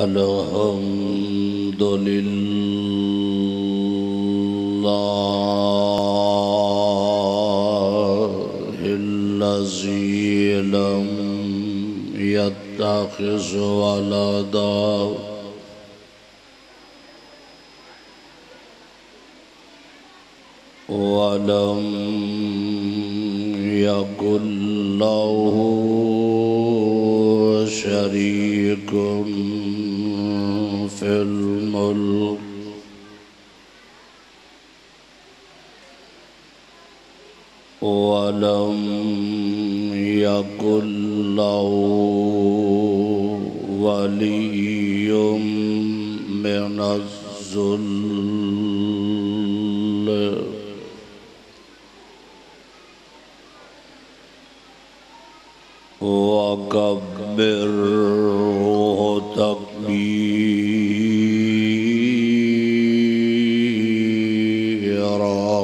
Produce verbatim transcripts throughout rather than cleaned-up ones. الذي لم يتخذ ولدا ولم يكن له شريك في الملك ولم يكن له ولي من الذل وكبره تكبيرا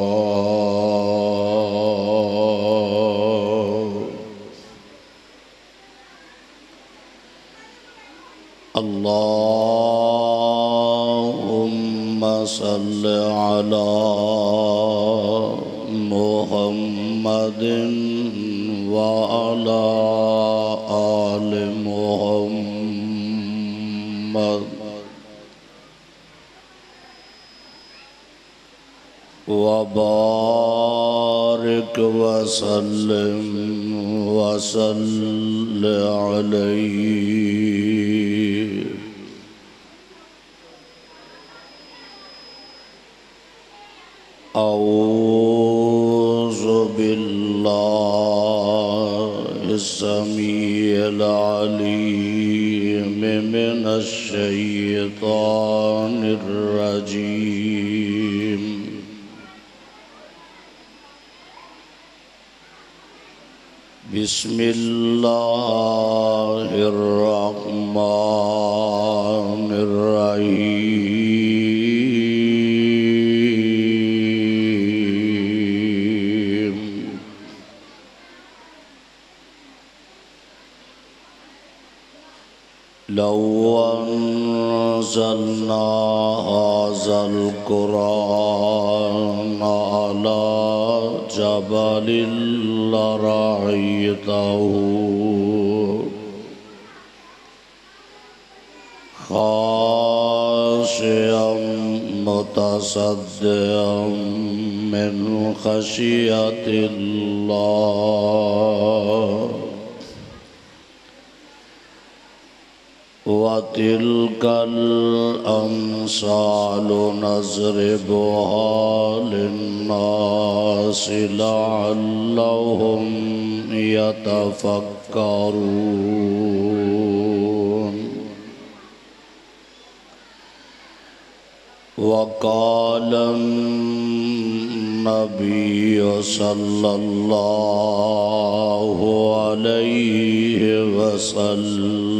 اللهم صل على محمد وعلى آل محمد وبارك وسلم وصل عليه أعوذ بالله السميع العليم من الشيطان الرجيم بسم الله الرحمن الرحيم لو أنزلنا هذا القرآن على جبل لرأيته خاشعا متصدعا من خشية الله وتلك الأمثال نضربها للناس لعلهم يتفكرون وقال النبي صلى الله عليه وسلم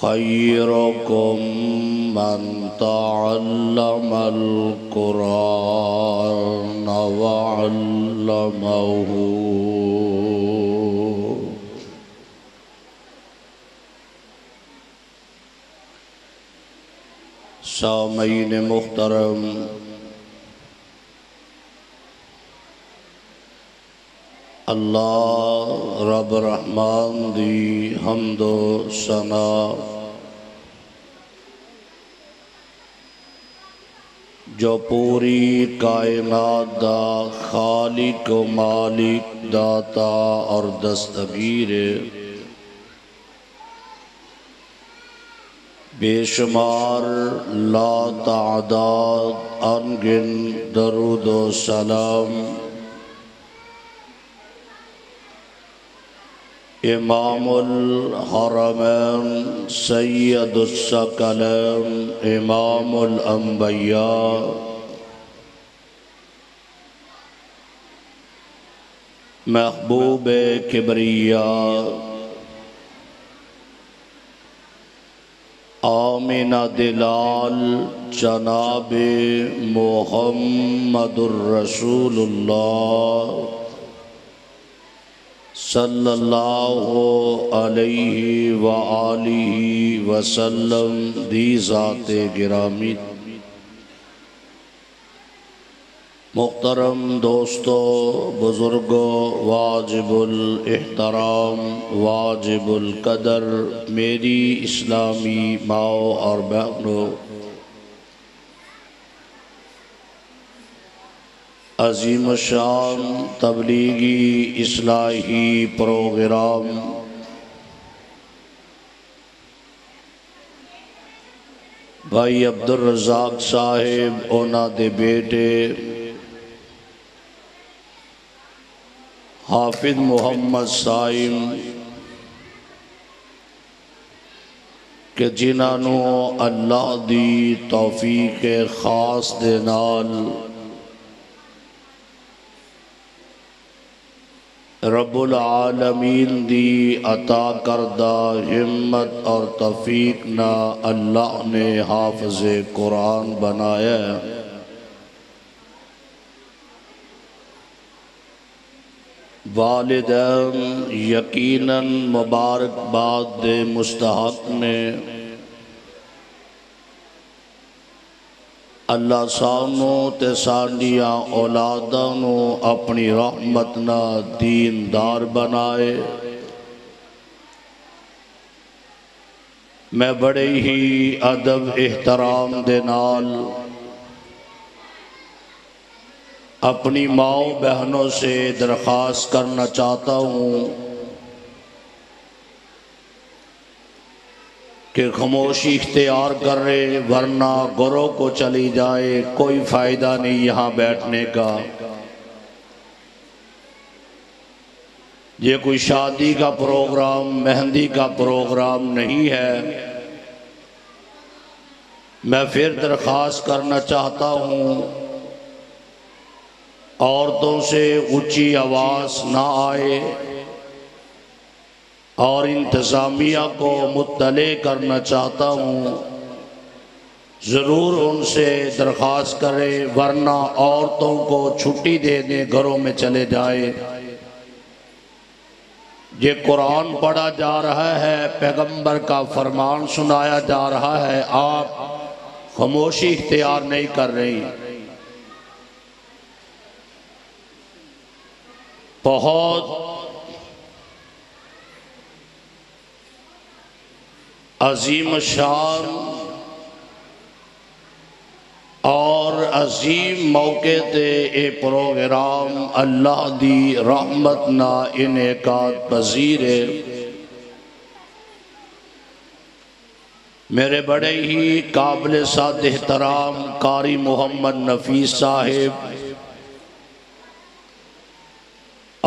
خيركم من تعلم القرآن وعلمه सामईन मुख्तरम अल्लाह रब रहमान दी हमदो सना जो पूरी कायनात दा खालिक मालिक दाता और दस्तगीर बेशुमार ला तादाद अनगिन दरूद व सलाम इमामुल हरमैन सैयदुस सकलैन इमामुल अंबिया महबूबे किबरिया आमिना दिलाल जनाबे मोहम्मदुर रसूलुल्लाह सल्लल्लाहु अलैहि व आलिहि वसल्लम दी ज़ाते गिरामी। मुहतरम दोस्तों, बुज़ुर्गों, वाजिबुल एहतराम, वाजिबुल कदर मेरी इस्लामी माओ और बहनों, अज़ीम शान तबलीगी इस्लाही प्रोग्राम भाई अब्दुल रज़ाक साहिब ओना दे बेटे हाफिज मोहम्मद साइम के जिन्होंने अल्लाह दी तौफीक खास दे नाल रब्बुल आलमीन दी अता करदा हिम्मत और तौफीक ना अल्लाह ने हाफ़िज़ कुरान बनाया। वालिदैन यकीनन मुबारकबाद दे मुस्तहक़ ने। अल्लाह सानू ते साडियां औलादां नू अपनी रहमत ना दीनदार बनाए। मैं बड़े ही अदब एहतराम दे नाल अपनी माओ बहनों से दरख्वास्त करना चाहता हूँ कि खामोशी इख्तियार करे, वरना गौरों को चली जाए, कोई फ़ायदा नहीं यहाँ बैठने का। ये कोई शादी का प्रोग्राम, मेहंदी का प्रोग्राम नहीं है। मैं फिर दरख्वास्त करना चाहता हूँ, औरतों से ऊंची आवाज़ ना आए और इंतज़ामिया को मुत्तले करना चाहता हूँ, ज़रूर उनसे दरख्वास्त करें, वरना औरतों को छुट्टी दे दें, घरों में चले जाए। ये कुरान पढ़ा जा रहा है, पैगंबर का फरमान सुनाया जा रहा है, आप खामोशी इख्तियार नहीं कर रही। बहुत अजीम शान और अजीम मौके ते ए प्रोग्राम अल्लाह दी रहमत ना इनेकाद पजीर है। मेरे बड़े ही काबिल साद एहतराम कारी मोहम्मद नफीस साहिब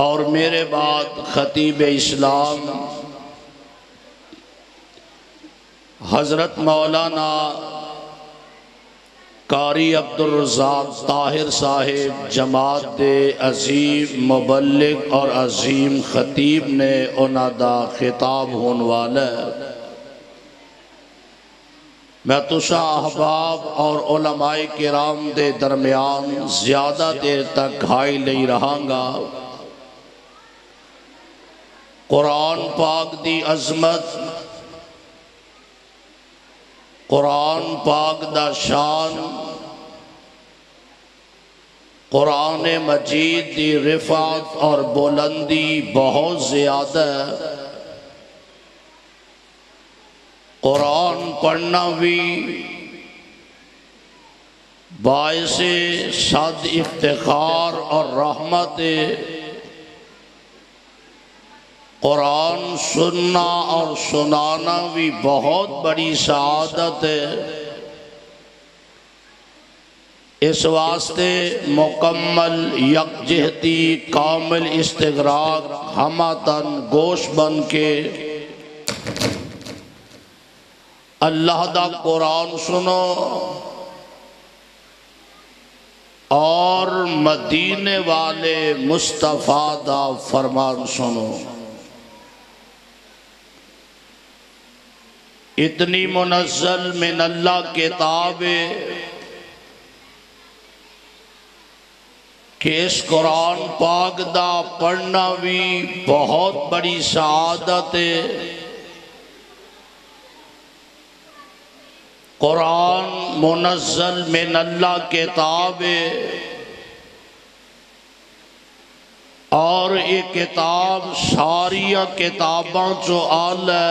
और मेरे बाद खतीब इस्लाम हज़रत मौलाना कारी अब्दुल रज़ाक ताहिर साहिब जमात के अजीम मुबल्लिग और अजीम खतीब ने उन्हां दा खिताब होने वाला है। मैं तुसा अहबाब और उलमाए किराम के दरमियान ज़्यादा देर तक हाई नहीं रहांगा। कुरान पाक की अजमत, कुरान पाक दा शान, कुरान मजीद दी रिफात और बुलंदी बहुत ज़्यादा है। कुरान पढ़ना भी बायसे सद इफ्तिखार और रहमत है। कुरान सुनना और सुनाना भी बहुत बड़ी सआदत है। इस वास्ते मुकम्मल यकजहती, कामिल इस्तिगराक, हमातन गोश बन के अल्लाह दा कुरान सुनो और मदीने वाले मुस्तफ़ा दा फरमान सुनो। इतनी मुनज़्ज़ल मिन अल्लाह किताब कि इस कुरान पाक दा पढ़ना भी बहुत बड़ी सआदत है। कुरान मुनज़्ज़ल मिन अल्लाह किताब है और ये किताब सारिया किताबों चो आला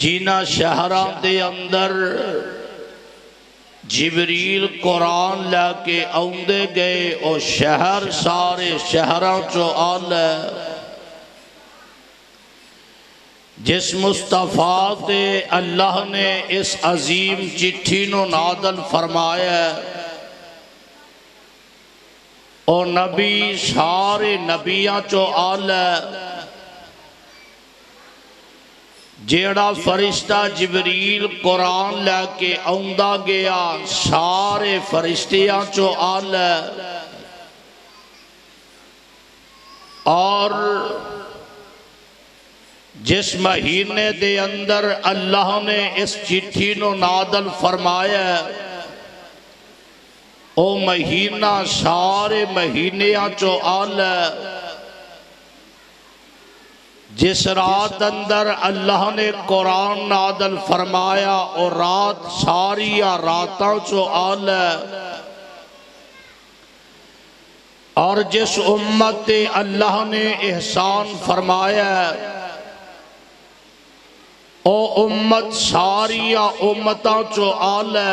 जिन्हां शहरां दे अंदर जिबरील कुरान लाके आउंदे गए और शहर सारे शहरों चो आला जिस मुस्तफा ते अल्लाह ने इस अजीम चिट्ठी नो नादल फरमाया और नबी सारे नबियां चो आला जेड़ा फरिश्ता जिबरील कुरान लैके आउंदा गया सारे फरिश्तियां चो आला और जिस महीने दे अंदर अल्लाह ने इस चिट्ठी नो नादल फरमाया ओ महीना सारे महीनियां चो आला जिस रात अंदर अल्लाह ने कुरान नादल फरमाया और रात सारिया रातों चो आला और जिस उम्मत अल्लाह ने एहसान फरमाया ओ उम्मत सारिया उम्मतों चो आला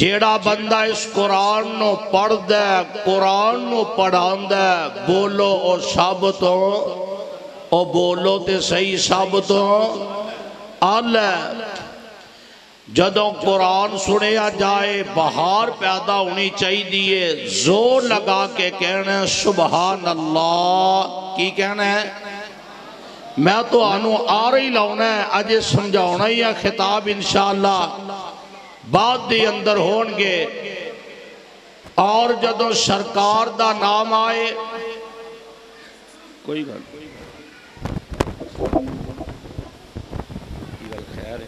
जेड़ा बंदा इस कुरान नो पढ़दा कुरान नो पढ़ांदा बोलो और सब तो और बोलो तो सही सब तो आला जदों कुरान सुनिया जाए बहार पैदा होनी चाहिए। जोर लगा के कहना है सुभान अल्लाह। की कहना है? मैं तो आनू आ रही लाना है अजे समझाना ही है। खिताब इंशाअल्लाह बाद दे अंदर होंगे। और जदों सरकार दा नाम आए कोई गल खैर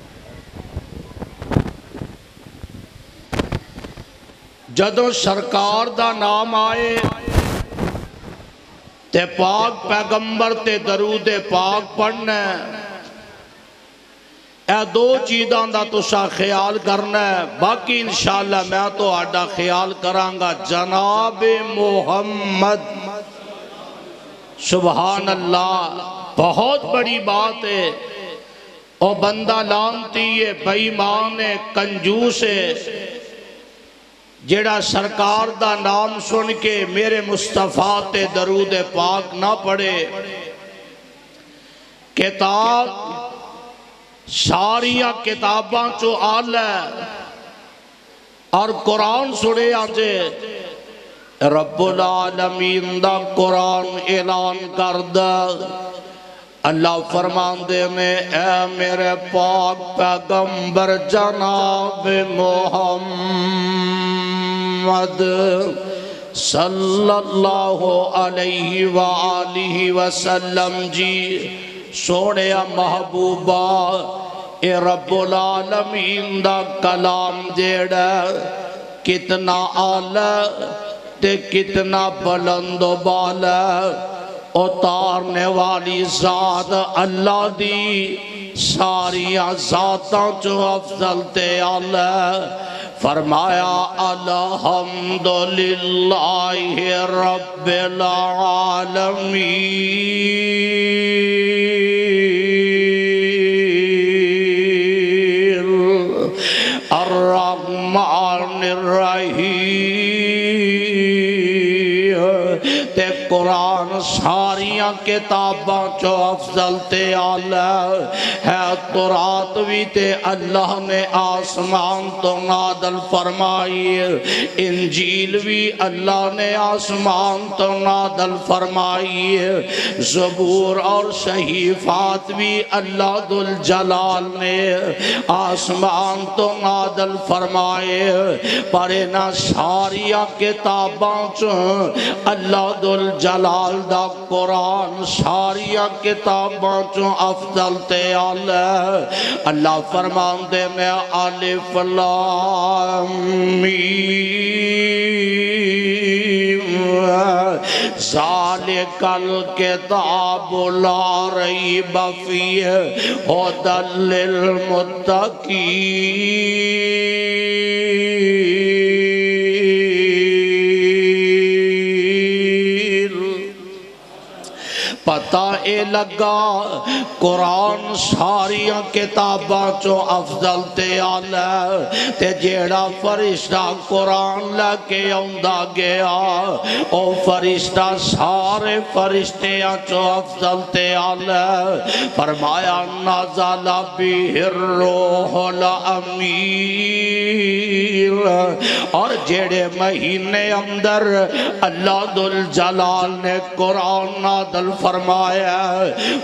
जदों सरकार दा नाम आए ते पाक पैगंबर ते दरूद पाक पढ़ना ए दो चीज़ों का तुसा ख्याल करना है। बाकी इंशाअल्लाह मैं तो आड़ा ख्याल करांगा। जनाब मोहम्मद सुभान अल्लाह बहुत बड़ी बात है। और बंदा लानती है बेईमान है कंजूस है जेड़ा सरकार दा नाम सुन के मेरे मुस्तफा ते दरूद पाक ना पढ़े। किताब सारिया किताबां चो आला और कुरान सुने आजे रब्बुल आलमीन दा कुरान ऐलान कर दा। अल्लाह फरमांदे में ए मेरे पाक पैगंबर जनाब मोहम्मद सल्लल्लाहु अलैहि व आलिहि वसल्लम जी सोने महबूबा ए रब्बुल आलमीन दा कलाम जेड़ा कितना आला ते कितना बुलंदो बाला उतारने वाली जात अल्लाह दी सारिया जातों चो अफजल ते आला। फरमाया अलहम्दुलिल्लाहि रब्बिल आलमीन अर्रहमानिर रहीम। ते कुरान सारिया किताबां चो अफजल ते आला है। तौरात भी ते अल्लाह ने आसमान तो नादल फरमाई। इंजील भी अल्लाह ने आसमान तो नादल फरमाई। ज़बूर और सहीफात भी अल्लाह दुल जलाल ने आसमान तो नादल फरमाए। पर इन्हां सारिया किताबां चो अल्लाह अब्दुल जलाल दा कुरान सारिया किताबां चों अफजल ते आला है। अल्लाह फरमांदे ने अलिफ लाम मीम ज़ालिकल किताबु ला रैब फीह हुदल लिल मुत्तकीन। पता ए लगा कुरान सारिया किताबां चो अफजल ते आला है। ते जेड़ा फरिश्ता कुरान लेके आंदा गया ओ फरिश्ता सारे फरिश्तियां चो अफजल ते आला है। फरमाया नज़ला बिही रूहुल अमीन। और जेड़े महीने अंदर अल्लाह दुल जलाल ने कुरान नादल फरमाया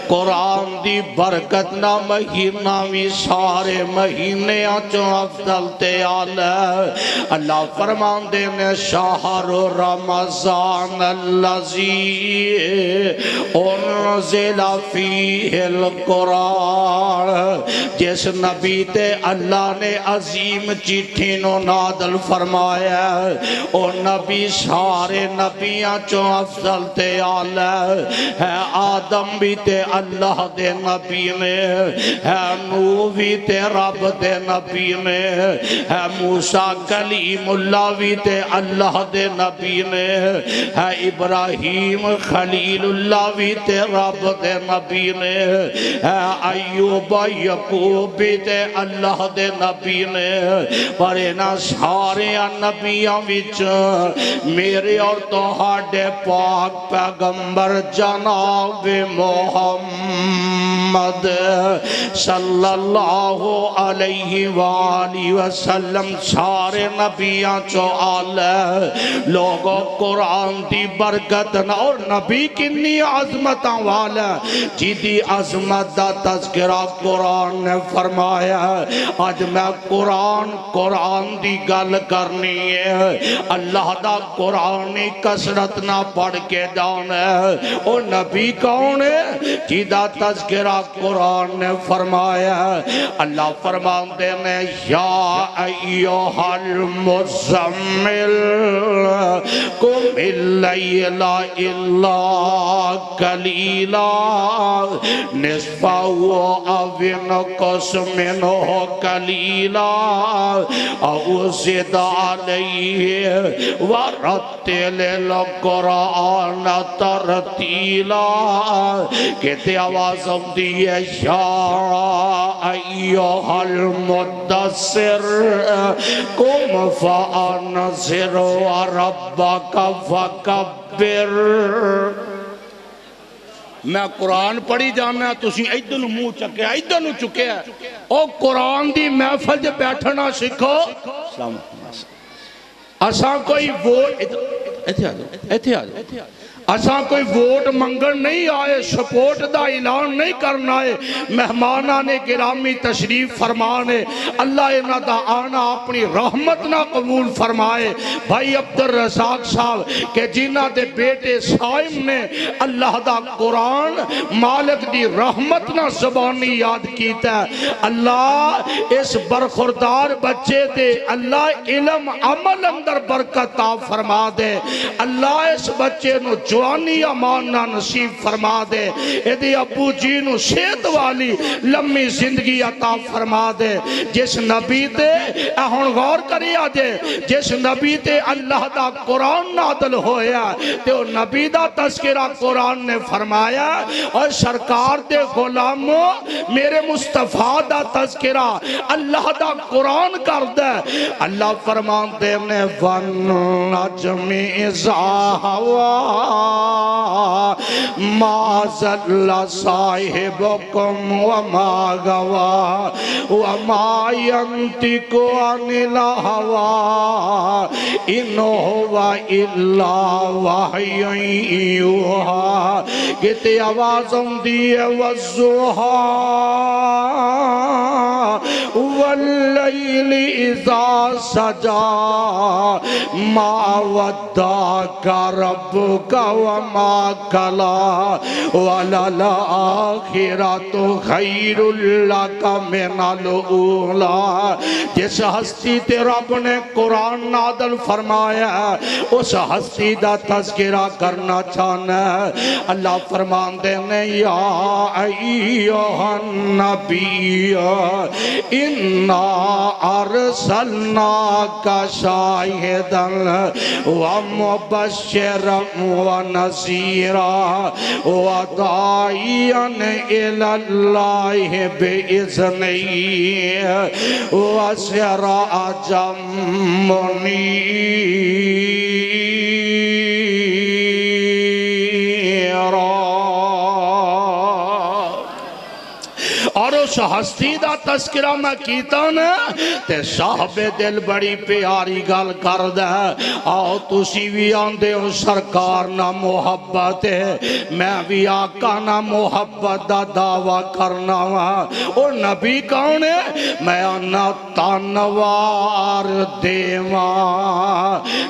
कुरान दी बरकत ना महीना भी सारे महीने चो अफजल ते आला है। अल्लाह फरमांदे ने शहरु रमजान लज़ी उनज़िला फ़ीहिल कुरान। जिस नबी ते अल्लाह ने अजीम चिट्ठी नो नादल फरमाया ओ नबी सारे नबियां चो अफजल ते आला है। आदम भी ते अल्लाह दे नबी ने है, नूह भी ते रब दे नबी ने है, मूसा कलीमुल्ला भी ते अल्लाह दे नबी ने है, इब्राहीम खलीलुल्ला भी ते रब दे नबी ने है, अय्यूब यकूब भी ते अल्लाह दे नबी ने। पर इन्हां सारे नबियां विच मेरे और तुहाडे पाक पैगंबर जना मोहम्मद सल्लल्लाहु अलैहि वसल्लम सारे नबियां चो आला। लोगों कुरान की बरकत न और नबी किन्नी अजमत वाला जिदी अजमत का तस्करा कुरान ने फरमाया। अज मैं कुरान कुरान की गल करनी है। अल्लाह का कुरान कसरत ना पढ़ के जाना है। ओ नबी कौन है जिदा तज़किरा कुरान ने फरमाया। अल्लाह फरमाते ने या अय्युहल मुज़म्मिल कुम इल्लैला इल्ला कलीला निस्फ़हु अव इनक़ुस मिन्हु कलीला अव ज़िद अलैहि वरत्तिलिल कुरान तरतीला। आवाज आती है अय्युहल मुद्दस्सिर कुम फ़अन्ज़िर वरब्बक फ़कब्बिर। मैं कुरान पढ़ी जाना तुसी इधर मुंह चुकया इधर नूं चुकया। ओ कुरान दी महफिल च बैठना सीखो। असां कोई वोट इत्थे आ जाओ इत्थे आ जाओ असा कोई वोट मंगन नहीं आए, सपोर्ट का ऐलान नहीं करना है। मेहमाना ने गिरामी तशरीफ फरमाने अल्लाह इन्हों का आना अपनी रहमत ना कबूल फरमाए। भाई अब्दुल रज़ाक साहब के जिन्हों के बेटे साइम ने अल्लाह का कुरान मालिक की रहमत ना ज़बानी याद किया। अल्लाह इस बरखुरदार बच्चे दे अल्लाह इलम अमल अंदर बरकत आ फरमा दे। अल्लाह इस बच्चे नूं जवानी अमान ना नसीब फरमा दे। एदे अबू जी नू सेहत वाली लम्मी जिंदगी अता फरमा दे। जिस नबी ते हुण गौर करिया जे जिस नबी ते अल्लाह दा कुरान नादल होया ते ओ नबी दा तज़किरा कुरान ने फरमाया। और सरकार दे गुलामो मेरे मुस्तफा दा तज़किरा अल्लाह दा कुरान करदा। अल्लाह फरमांदे ने वन नजमी इज़ा हवा मा ज़ल्ला साहिबुकुम व मा गवा व मा यंतिकु अनिल हवा इन हुवा इल्ला वहयुं युहा। कितनी आवाज़ आती है वज़ुहा वल्लैली इज़ा सजा मा वद्दाका रब्बुका वमा कला वलल आखिरतु खैरुल लक मिनल ऊला। जिस हस्ती ते रब ने कुरान नादल फरमाया उस हस्ती का तज़किरा करना चाहना। अल्लाह फरमाते ने या अय्युहन नबिय्य इन्ना अरसलनाका शाहिदन व मुबश्शिरन व नज़ीरा व दाइयन इलल्लाहि बिइज़्निहि व सिराजम मुनीरा। और उस हस्ती का तस्करा मैं किया ना ते साहबे दिल बड़ी प्यारी गल कर दे। आओ तुसी भी आंदे हो सरकार ना मुहब्बत है, मैं भी आका ना मुहब्बत का दावा करना वा। और नबी कौन है? मैं आना तनवार देवा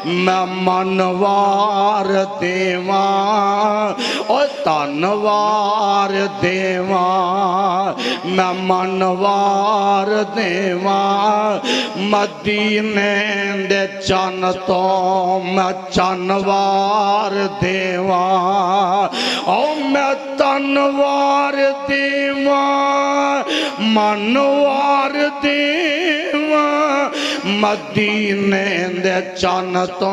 मैं मनवार देवा और तनवार देवा मैं मनवार देवा। मदीने दे चन तो मैं चनवार देवा ओ मैं तनवार देवा मनवार देवा। मदीने दे चन तो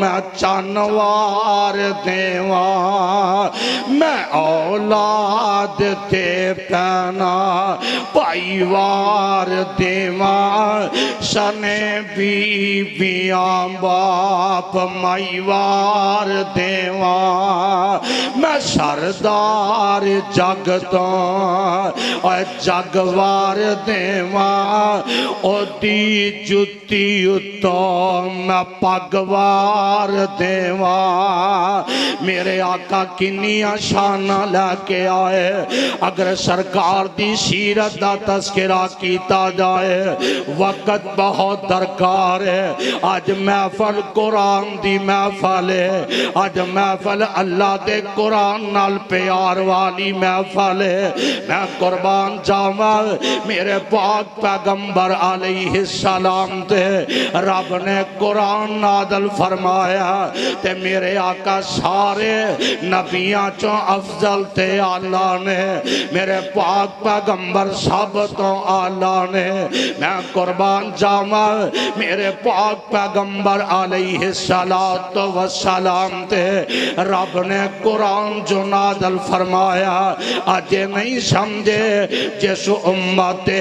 मैं चनवार देवा मैं औलाद ते पैना परिवार देवा। सने बीबिया बाप माईवार देवा मैं सरदार जग तो और जगवार देवा। ओदी जुती उतो मैं पगवार देवा। मेरे आका किनिया शाना लेके आए। अगर सरकार दी सीरत दा तस्करा किया जाए वक्त बहुत दरकार है। अज महफल कुरान दी महफल है, अज महफल अल्लाह दे कुरान नाल प्यार वाली महफल है। मैं कुर्बान जावा मेरे पाक पैगंबर अलैहिस्सलाम ते रब ने कुरान नादल फरमाया ते मेरे आका सारे नबियां चो अफजल ते आला ने, मेरे पाक पैगंबर सब तो आला ने। मैं कुर्बान जावा मेरे पाक पैगंबर अलैहिस्सलात व सलाम ते रब ने कुरान जो नादल फरमाया अजे नहीं समझे। जिस उम्मते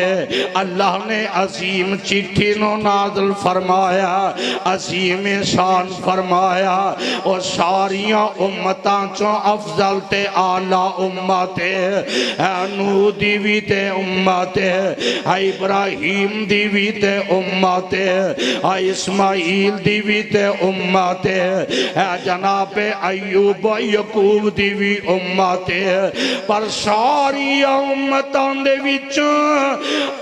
अल्लाह ने अजीम चिट्ठी नो नादल फरमाया अजीम शान फरमाया और सारिया उम्मतां चो अफजल ते आला उम्मत है। नूह दी भी ते उम्मत है, इब्राहीम दी भी ते उम्मत है, इस्माइल दी भी ते उम्मत है, जनाब अय्यूब यकूब दी भी उम्मत है। पर सारी उम्मतां दे विच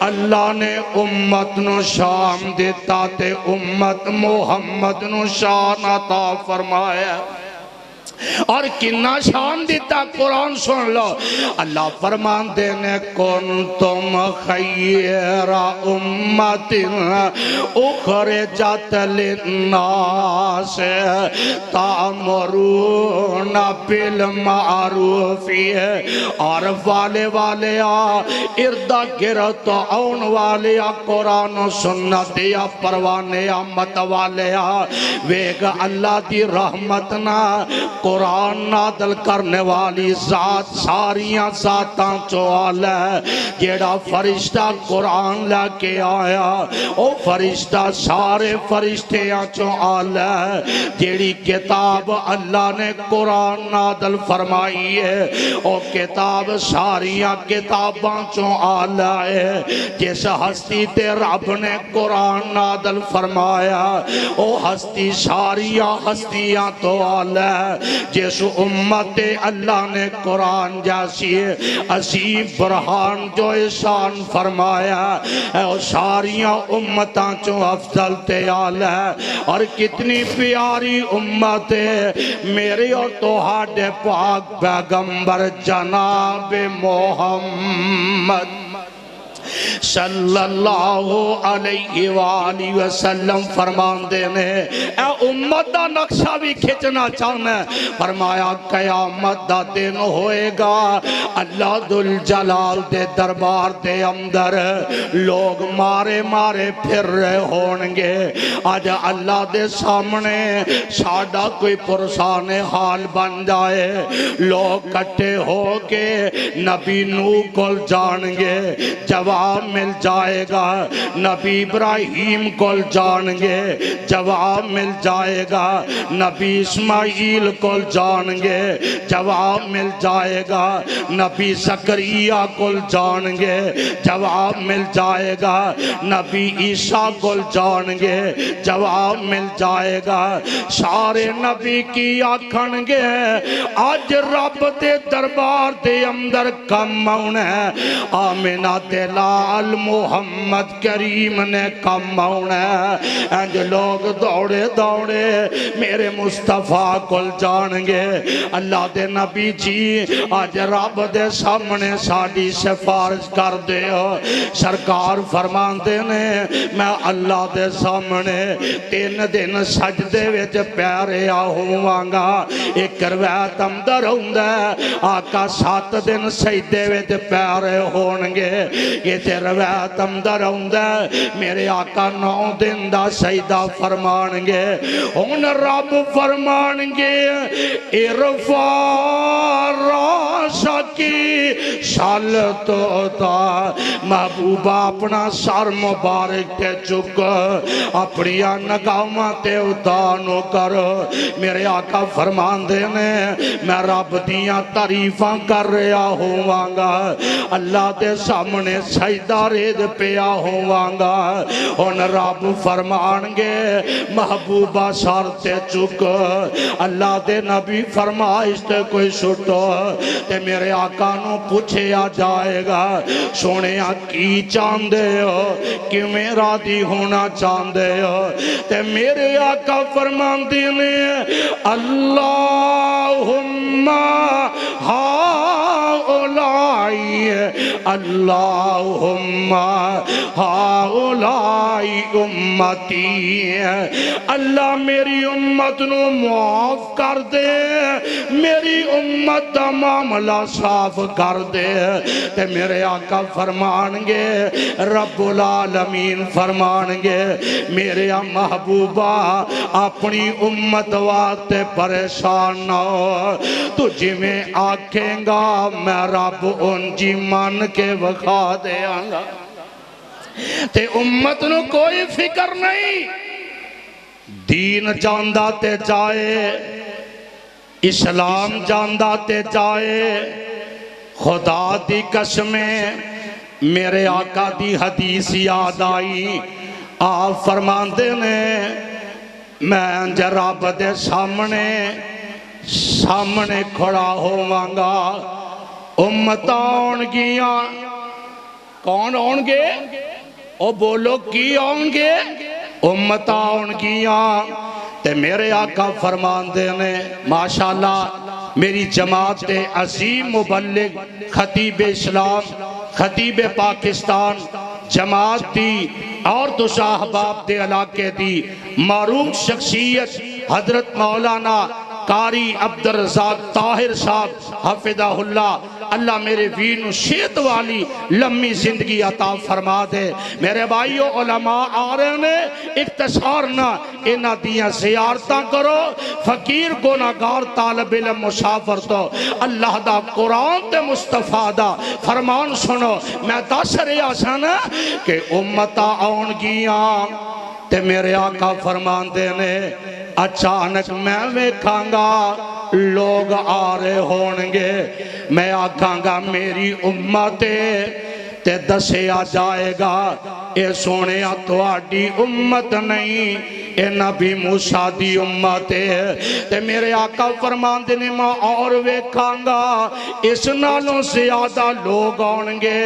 अल्लाह ने उम्मत नु शान दिता ते उम्मत मुहम्मद नु शान अता फरमाया। और किन्ना शान दिता कुरान सुन लो। अल्लाह फरमाते ने कुंतुम खैरा उम्मतिन उखरिजत लिन्नास तामरूना बिल मारूफी और वाले वाले इर्द गिर्द तो आउन वाले कुरान सुन्नत या परवाने या मत वाले वेग अल्लाह की रहमत ना कुरान नादल करने वाली जात सारिया जातां चो आला। जेड़ा फरिश्ता कुरान लेके आया ओ फरिश्ता सारे फरिश्तियां चो आला। जेड़ी किताब अल्लाह ने कुरान नादल फरमाई है ओ किताब सारिया किताबां चो आला है। जिस हस्ती ते रब ने कुरान नादल फरमाया ओ हस्ती सारिया हस्तियां तो आला है। जिस उम्मत अल्लाह ने कुरान जासी असीब बुरहान जो एहसान फरमाया है और सारिया उम्मत चो अफजल तयाल है। और कितनी प्यारी उम्मत है मेरे और तुहाडे पाक पैगंबर जनाब मोहम्मद सल्लल्लाहु अलैहि वसल्लम फरमाते ने ए उम्मत दा नक्शा भी खिंचना चाहना। फरमाया कयामत दा दिन होएगा अल्लाह दुल जलाल दे दरबार दे अंदर लोग मारे मारे फिर रहे होंगे। अज अल्लाह दे सामने साडा कोई पुरसान हाल बन जाए लोग कट्ठे हो के नबी नू कोल जाएंगे जवाब मिल जाएगा, नबी इब्राहिम को जानेंगे जवाब मिल जाएगा, नबी इस्माइल को जानेंगे जवाब मिल जाएगा, नबी सकरिया को जानेंगे जवाब मिल जाएगा, नबी ईसा को जानेंगे जवाब मिल जाएगा। सारे नबी की आखणगे अज रब के दरबार के अंदर कम आना है। आमिना ते लाल मोहम्मद करीम ने कम आना है। इंज लोग दौड़े दौड़े मेरे मुस्तफा को जानेंगे। अल्लाह दे नबी जी अज रब दे सामने साड़ी सिफारिश कर दे हो। सरकार फरमाते ने मैं अल्लाह दे सामने तीन दिन सजदे विच पैरिया होवांगा। एक रवायत अंदर आउंदा है आका सात दिन सजदे विच पैरे होणगे। रवायत अंदर आउंदा मेरे आका नौ दिन दा सजदा फरमाणगे। हुन रब फरमाणगे इरफा रासकी सल तो महबूबा अपना सर मुबारक ते चुक अपनिया नगावां ते उतानो कर। मेरे आका फरमांदे ने मैं रब दियां तारीफां कर रहा होवांगा अल्लाह दे सामने सजदा रेद पिया होवांगा। हुन रब फरमाणगे महबूबा सर ते चुक अल्लाह दे नबी फरमाइश ते कोई सुटो ते मेरे आका नू पूछया जाएगा सोनिया की चाहते हो किवें राजी होना चाहते हो। ते मेरे आका फरमांदे ने अल्लाहुम्मा अल्लाहुम्मा हाउलाई उम्मती अल्लाह मेरी उम्मत नू माफ कर दे मेरी उम्मत दा मामला साफ कर दे। ते मेरे आका फरमाणगे रब्बुल आलमीन फरमाणगे मेरे महबूबा अपनी उम्मत वास्ते परेशान ना हो। तू जिवें आखेंगा मैं रब उंजी मन के वखा देंगा। ते उम्मत नु कोई फिकर नहीं। दीन जांदा ते जाए इस्लाम जांदा ते जाए। खुदा दी कसमें मेरे आका दी हदीस याद आई। आप फरमांदे ने मैं जराब दे सामने सामने खड़ा होवांगा। उम्मत आउणगियां कौन आउणगे ओ बोलो की आउणगे उम्मत आउणगियां। ते मेरे आका फरमांदे ने माशाल्लाह मेरी जमात दे अजीम मुबल्लिग खतीब इस्लाम खतीब पाकिस्तान जमात दी और दुशाहबाब दे इलाके दी मारूफ शख्सियत हजरत मौलाना कारी अब्दुल रज़ाक ताहिर साहब हफिज़हुल्लाह अल्लाह मेरे वीर नू सेहत वाली लम्मी जिंदगी अता फरमा दे। मेरे भाइयों उलमा आ रहे ने इख्तिसार ना इन्हां दियां ज़ियारतां करो। फकीर गुनाहगार तालिब इल्म मुसाफिर तो अल्लाह दा कुरान ते मुस्तफा दा फरमान सुनो। मैं दस रहा सन कि उम्मतां आउणगियां ते मेरे आका फरमांदे ने अचानक मैं वेखांगा लोग आ रहे होंगे। मैं आखांगा मेरी उम्मत ते दसिया जाएगा ए सोने तुहाडी उम्मत नहीं ए नबी मूसा दी उम्मत है। ते मेरे आका फरमांदे ने मैं और वेखांगा इस नालों ज्यादा लोग आउणगे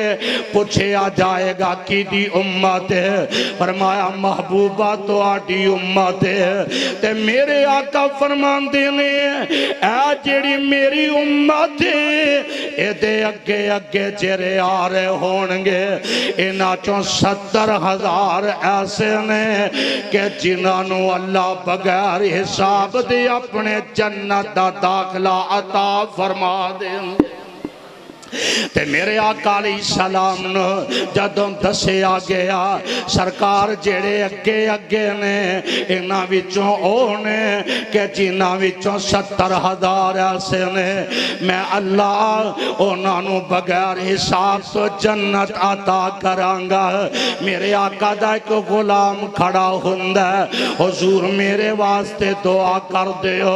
पूछया जाएगा की दी उम्मत है। फरमाया महबूबा तुहाडी उम्मत है। ते मेरे आका फरमांदे ने ए जेड़ी मेरी उम्मत है एदे अगे अगे जेरे आ रहे होणगे इन्हां चों सत्तर हजार ऐसे ने कि जिन्होंने अल्लाह बगैर हिसाब दे अपने जन्नत दा दाखला अता फरमा देंगे। ते मेरे आका सलाम न जदों दसिया गया सरकार जेड़े अगे अगे ने इन्हां विचों ओह ने कि जिन्हां विचों सत्तर हज़ार ऐसे ने मैं अल्लाह उन्हां नूं बगैर हिसाब तो जन्नत अता करांगा। मेरे आका दा इक गुलाम खड़ा हुंदा हुजूर मेरे वास्ते दुआ कर दियो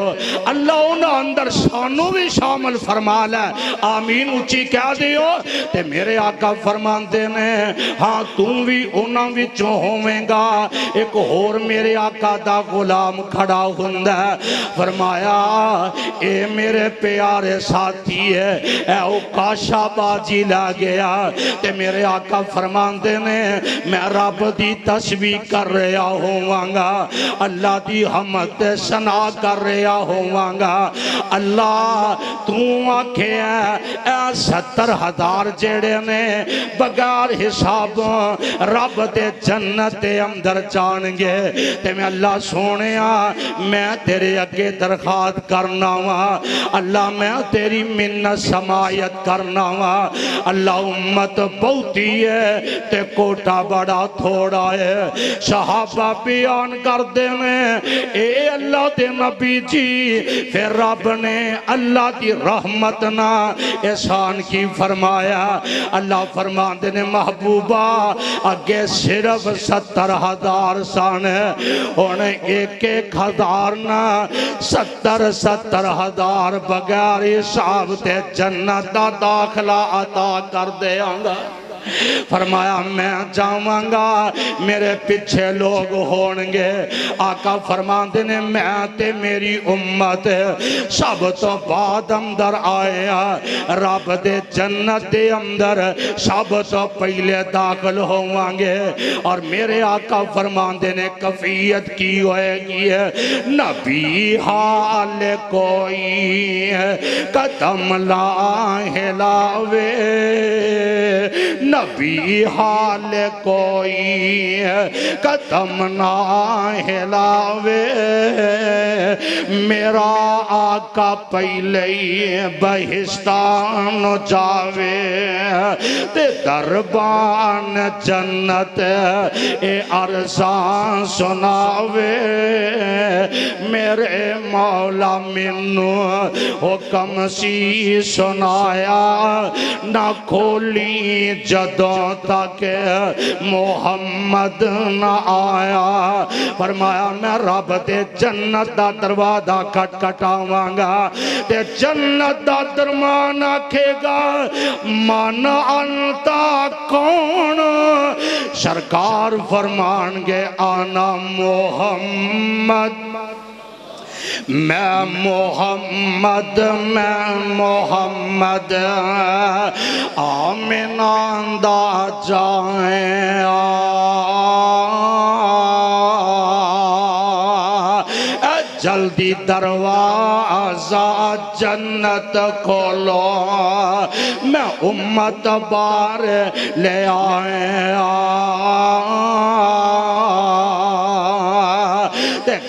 अल्लाह उन्हां अंदर सानू भी शामिल फरमा लै आमीन उची कह दियो। ते मेरे आका फरमाते ने हाँ तू भी उन्हां विचों होवेंगा। एक होर मेरे आका दा गुलाम खड़ा हुंदा फरमाया ए मेरे प्यारे साथी है ए ओ काशाबाजी ला गया। ते मेरे आका फरमाते ने मैं रब दी तस्बीह कर रहा होवांगा अल्लाह दी हमद सना कर रहा होवांगा। अल्लाह तू आखिया सत्तर हजार जेड़े ने बगैर हिसाब रब दे जन्नत दे अंदर जाणगे। ते मैं अल्लाह सोनिया मैं तेरे अगे दरखात करना वा अल्लाह मैं तेरी मिन्नत समायत करना वा अल्लाह उम्मत बहुती है ते कोटा बड़ा थोड़ा है। सहाबा बयान करते ने ए अल्लाह दे नबी जी फिर रब ने अल्लाह की रहमत ना एहसान की फरमाया। अल्लाह फरमाते ने महबूबा अगे सिर्फ सत्तर हजार सन हुण एक एक हजार ना सत्तर सत्तर हजार बगैर हिसाब ते जन्नत दा दाखला अता कर देंगा। फरमाया मैं जावांगा मेरे पीछे लोग होंगे। आका फरमाते ने मैं ते मेरी उम्मत सब तो बाद अंदर आया रब दे जन्नत दे अंदर सब तो पहले दाखिल होवांगे। और मेरे आका फरमाते ने कफियत की होएगी नबी हाल कोई कदम ला हिलावे नबी हाल कोई कदम ना हिलावे मेरा आका पहले बहिस्तान जावे ते दरबान जन्नत ए अरसान सुनावे। मेरे मौला मैनू हुक्म सी सुनाया ना खोली जदों तक मोहम्मद ना आया। फरमाया मैं रब दे जन्नत दा दरवाजा खटखटावांगा ते जन्नत दा दरमान आखेगा मन अंता कौन। सरकार फरमानगे आना मोहम्मद मैं मोहम्मद मैं मोहम्मद आमिनांदा जाए जल्दी दरवाजा जन्नत खोलो मैं उम्मत बार ले आया।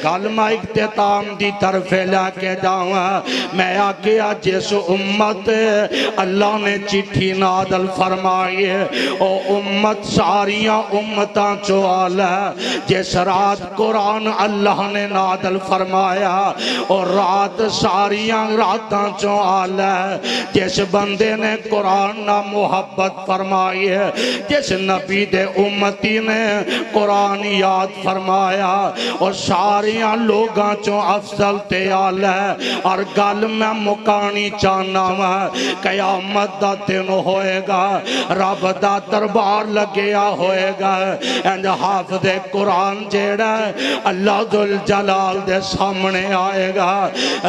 गल मैं इख्तिताम की तरफे लाके जावा मैं आखिया जिस उम्मत अल्लाह ने चिट्ठी नादल फरमाई ओ उम्मत सारिया उम्मतां चो आल है। जिस रात कुरान अल्लाह ने नादल फरमाया और रात सारिया रातां चो आल है। जिस बंदे ने कुरान ना मुहब्बत फरमाई जिस नबी दे उम्मती ने कुरान याद फरमाया और सारी सारिया लोगां चो अफजल ते आला है। और गल मैं मुकानी चाहना वा कयामत दा दिन होएगा रब दा दरबार लग्या होएगा इंज हाफिज़े कुरान जेड़ा अल्लाह दुल जलाल दे सामने आएगा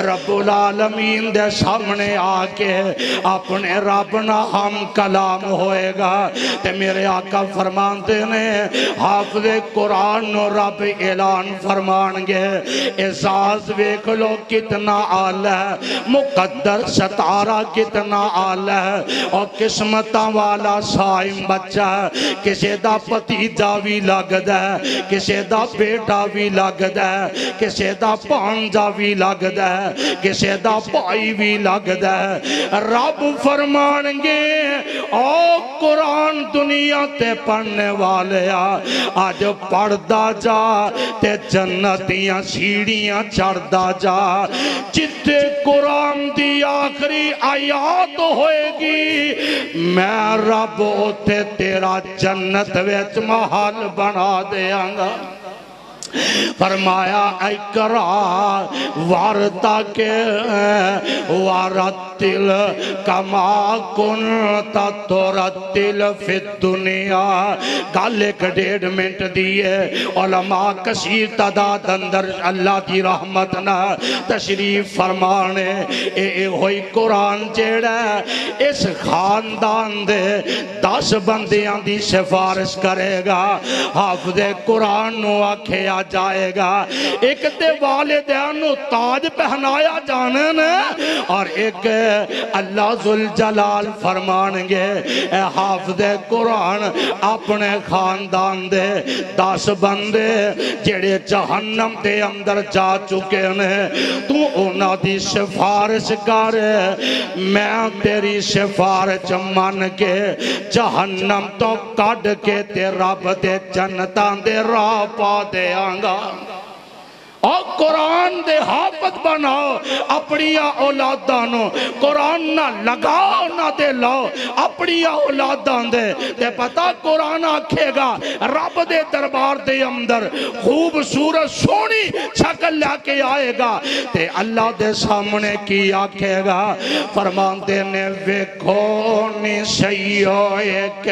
रब्बुल आलमीन दे सामने आके अपने रब ना हम कलाम होएगा। ते मेरे आका फरमाते ने हाफिज़े कुरान नो रब ऐलान फरमाएंगे एहसास वेख लो कितना आला है, मुकद्दर सतारा कितना आला है। और किस्मता वाला साइम बच्चा है, किसी दा भतीजा भी लगदा है, किसी दा बेटा भी लगदा है, किसी दा भांजा भी लगदा है, किसी दा भाई भी लगदा है। रब फरमाएंगे ओ कुरान दुनिया ते पढ़ने वाले आज पढ़दा जा ते जन्नत दियां सीढ़ियां चढ़दा जा। जिथे कुरान दी आखिरी आयात होएगी मैं रब उते तेरा जन्नत विच महल बना देंगा। फरमाया इकरा वारता के वारतिल कमा कुन तोरतिल फिर दुनिया गल एक डेढ़ मिनट दिए उलमा कसीर तादाद अंदर अल्लाह की रहमत ना तशरीफ फरमाने होई कुरान जेड़ा इस खानदान दे दस बंदियां दी सिफारिश करेगा। हाफिज़े कुरान नू आखिया जाएगा एक ते वालिदैन नू ताज पहनाया जाने ने और एक अल्लाह जुल जलाल फरमानगे ए हाफिज़े कुरान अपने खानदान दे दस बंदे जेड़े जहन्नम दे अंदर जा चुके ने तू उन्हां दी सिफारिश कर, मैं तेरी सिफारिश मन के जहन्नम तो कढ के ते रब दे जन्नतां दे राह पा देआं। और कुरान दे हाफत बनाओ अपनी औलादा नो, कुरान ना लगाओ ना दे लाओ अपनी औलादा दे ते पता कुरान आखेगा रब दे दरबार दे अंदर खूबसूरत सोहनी शक्ल लेके आएगा ते अल्लाह दे सामने की आखेगा। फरमांदे ने वेखो नी सईयो एक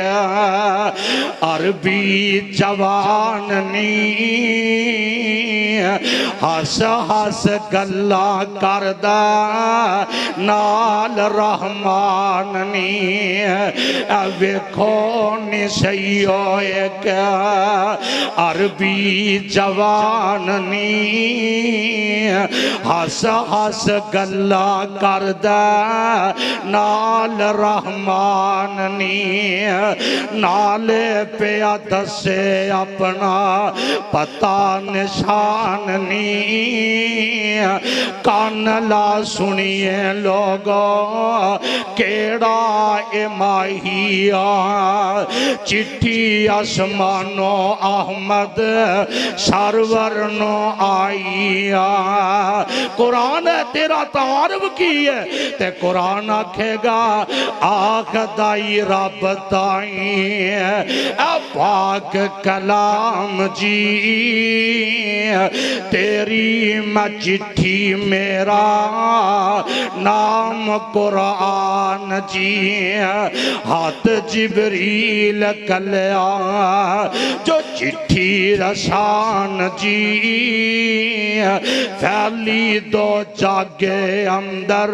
अरबी जवान नी हस हस गल्ला करदा नाल रहमान नी वेखो नी सईयो एक अरबी जवान नी हस हस गल्ला करदा नाल रहमान नी नाले पिया दसे अपना पता निशान नी कान ला सुनिए लोगो केड़ा ए माहिया चिट्ठी आसमानो अहमद सरवर नो आईया। कुरान है तेरा तारव की है ते कुरान आखेगा आखदाई रब ताई पाक कलाम जी तेरी मैं चिट्ठी मेरा नाम कुरान जी हाथ जिबरील कल्या जो चिट्ठी रसान जी फैली दो जागे अंदर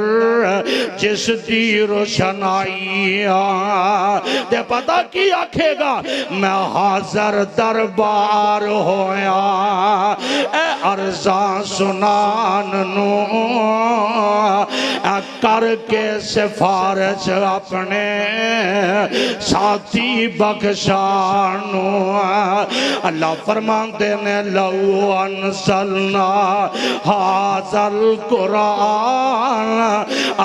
जिस दी रोशनाइया। ते पता की आखेगा मैं हाजर दरबार होया ए अर्जा सुनान नू करके सिफारिश अपने साथी बख्शानू। अल्लाह फरमाते ने लऊ अनसलना हाजल कुरान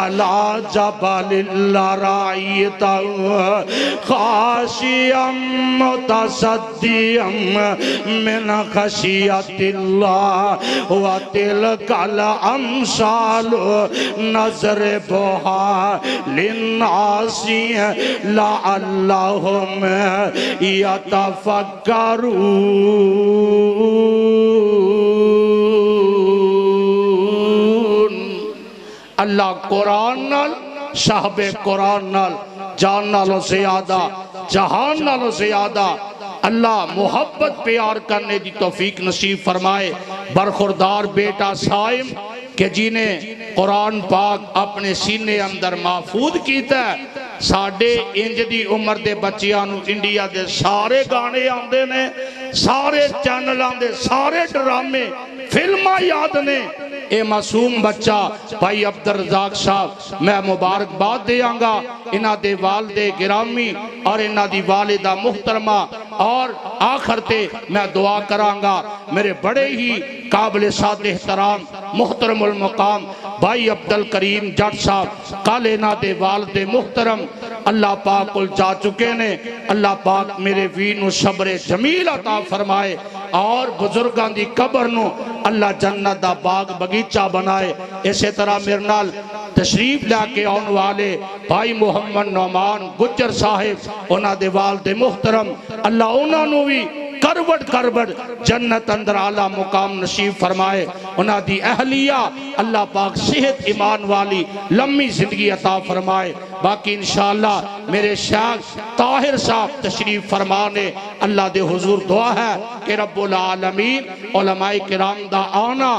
अला जबलिल रायतहू खाशियम मुतसद्दियम मिन खशियतिल्लाह व तिलकल अमसाल नजर बोहा लिन्नासी लअल्लाहुम यतफक्करू। अल्लाह कुरान नाल साहबे कुरान नाल जान नालों ज्यादा जहान नालों ज्यादा अल्लाह मोहब्बत प्यार करने की तौफीक नसीब फरमाए। बरखुरदार बेटा साइम के जिने कुरान पाक अपने सीने अंदर महफूज किया। साढ़े इंज की उम्र के बच्चों नूं इंडिया के सारे गाने आते हैं, सारे चैनल आते, सारे ड्रामे फिल्मा याद ने। ए मासूम बच्चा भाई अब्दुल रज़ाक साहब मैं मुबारकबाद देंगा इन्हां दे वालिदे गिरामी और इन्हां दी वालिदा मुहतरमा। और आखिर ते मैं दुआ करांगा मेरे बड़े ही काबिल साद एहतराम मुहतरमुल मुकाम भाई अब्दुल करीम जट साहब कल इन्हां दे वालिदे मुहतरम अल्लाह पाक कोल जा चुके ने। अल्लाह पाक मेरे वीर नूं सब्र जमील अता फरमाए और बुजुर्गों की कबर नूं अल्लाह जन्नत दा बाग बगीचा बनाए। इसी तरह मेरे नाल तशरीफ लाके आने वाले भाई मोहम्मद नौमान गुज्जर साहिब उन्हां दे वालिद मुहतरम अल्लाह उन्हां नूं भी करवट करवट जन्नत अंदर आला मुकाम नसीब फरमाए। उन्हां दी अहलिया अल्लाह पाक सेहत ईमान वाली लम्मी जिंदगी अता फरमाए। बाकी इंशाअल्लाह मेरे शेख ताहिर साहब तशरीफ फरमाने। अल्लाह दे हुजूर दुआ है कि रब्बुल आलमीन उलमाए किराम दा आना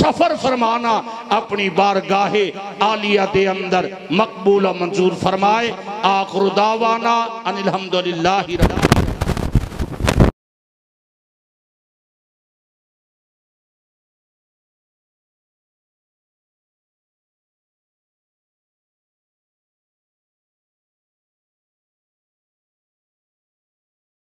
सफर फरमाना अपनी बारगाहे आलिया दे अंदर मकबूल और मंजूर फरमाए। आखिर दावाना अनिल हम्दुलिल्लाह।